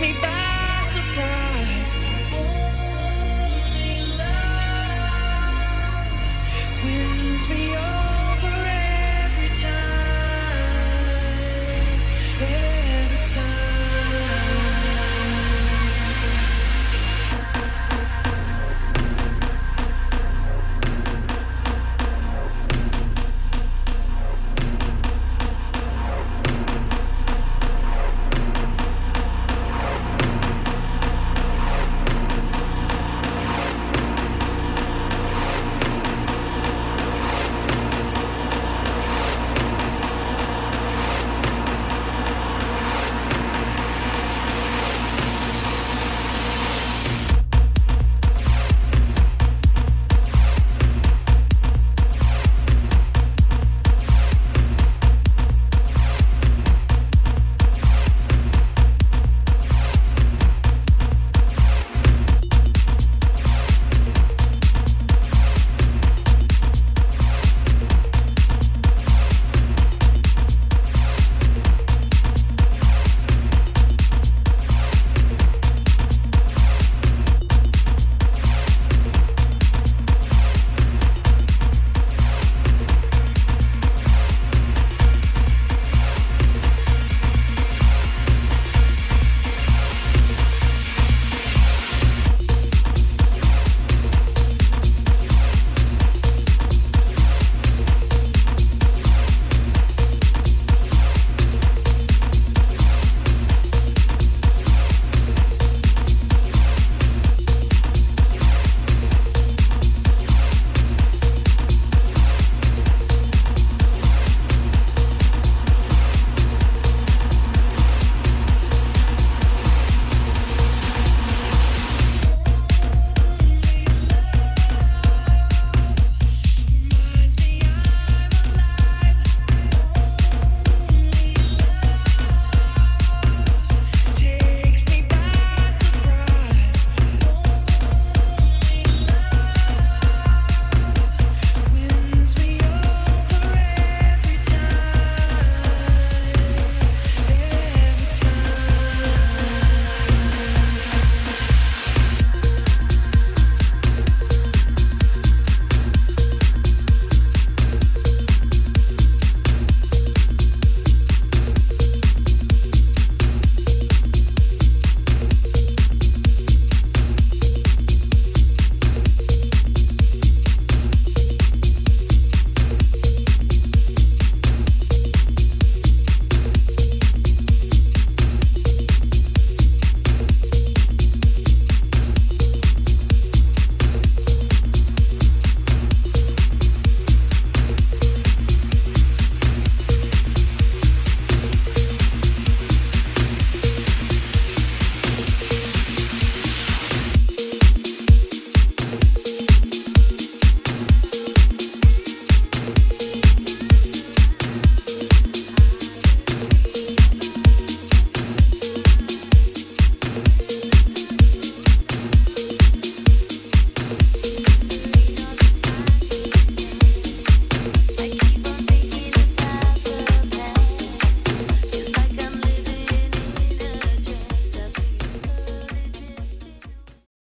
me back.